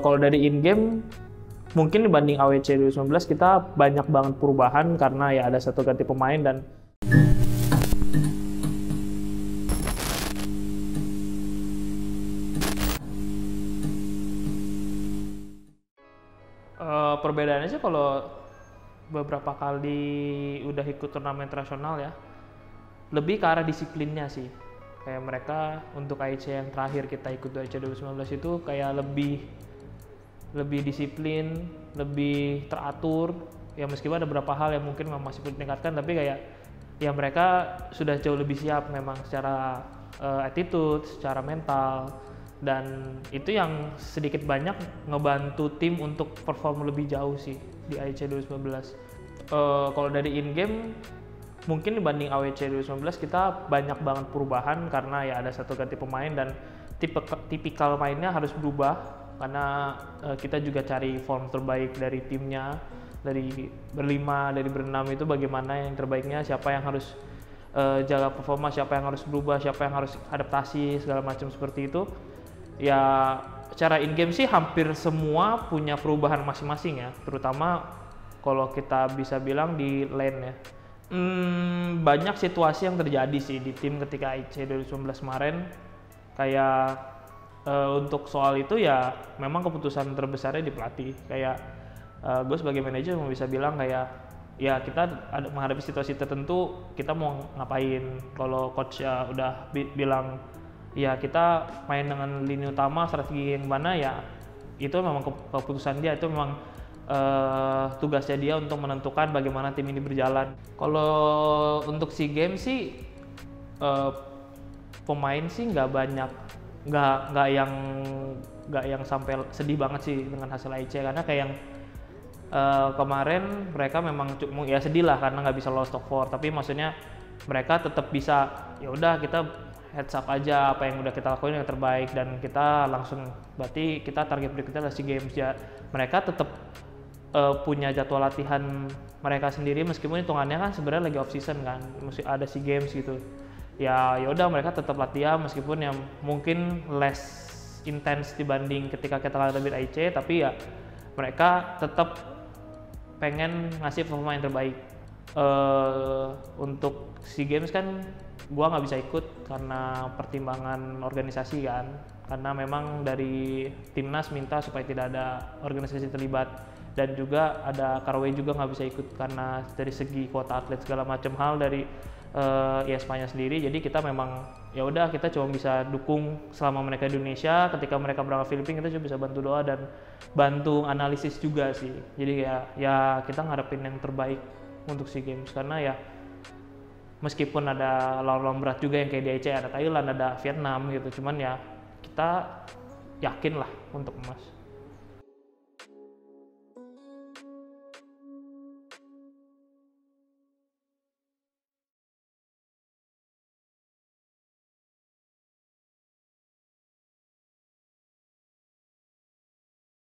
kalau dari in-game, mungkin dibanding AWC 2019 kita banyak banget perubahan karena ya ada satu ganti pemain dan perbedaannya sih kalau beberapa kali udah ikut turnamen internasional ya, lebih ke arah disiplinnya sih. Kayak mereka untuk AIC yang terakhir kita ikut AIC 2019 itu kayak lebih disiplin, lebih teratur. Ya meskipun ada beberapa hal yang mungkin masih perlu ditingkatkan, tapi kayak ya mereka sudah jauh lebih siap memang secara attitude, secara mental. Dan itu yang sedikit banyak ngebantu tim untuk perform lebih jauh sih di AIC 2019. Kalau dari in-game, mungkin dibanding AWC 2019 kita banyak banget perubahan karena ya ada satu ganti pemain dan tipikal mainnya harus berubah karena kita juga cari form terbaik dari timnya, dari berlima, dari berenam itu bagaimana yang terbaiknya, siapa yang harus jaga performa, siapa yang harus berubah, siapa yang harus adaptasi, segala macam seperti itu. Ya secara in-game sih hampir semua punya perubahan masing-masing ya, terutama kalau kita bisa bilang di lane ya. Banyak situasi yang terjadi sih di tim ketika AIC 2019 kemarin. Kayak untuk soal itu ya memang keputusan terbesarnya di pelatih. Kayak gue sebagai manajer cuma bisa bilang kayak ya kita menghadapi situasi tertentu kita mau ngapain. Kalau coach ya udah bilang ya kita main dengan lini utama, strategi yang mana ya itu memang keputusan dia, itu memang tugasnya dia untuk menentukan bagaimana tim ini berjalan. Kalau untuk SEA Games sih pemain sih nggak banyak, nggak yang sampai sedih banget sih dengan hasil AIC karena kayak yang kemarin mereka memang ya sedih lah karena nggak bisa lolos top 4, tapi maksudnya mereka tetap bisa ya udah kita heads up aja apa yang udah kita lakuin yang terbaik dan kita langsung berarti kita target berikutnya adalah SEA Games ya. Mereka tetap punya jadwal latihan mereka sendiri meskipun hitungannya kan sebenarnya lagi off season kan, mesti ada SEA Games gitu. Ya yaudah mereka tetap latihan meskipun yang mungkin less intense dibanding ketika kita latihan AIC, tapi ya mereka tetap pengen ngasih performa yang terbaik. Untuk SEA Games kan gua nggak bisa ikut karena pertimbangan organisasi kan, karena memang dari timnas minta supaya tidak ada organisasi terlibat. Dan juga ada Karawen juga nggak bisa ikut karena dari segi kuota atlet segala macam hal dari ISPA-nya sendiri. Jadi kita memang ya udah kita cuma bisa dukung selama mereka di Indonesia. Ketika mereka berangkat Filipina kita cuma bisa bantu doa dan bantu analisis juga sih. Jadi ya kita ngarepin yang terbaik untuk SEA Games karena ya meskipun ada lawan-lawan berat juga yang kayak di AIC, ada Thailand, ada Vietnam gitu. Cuman ya kita yakin lah untuk emas.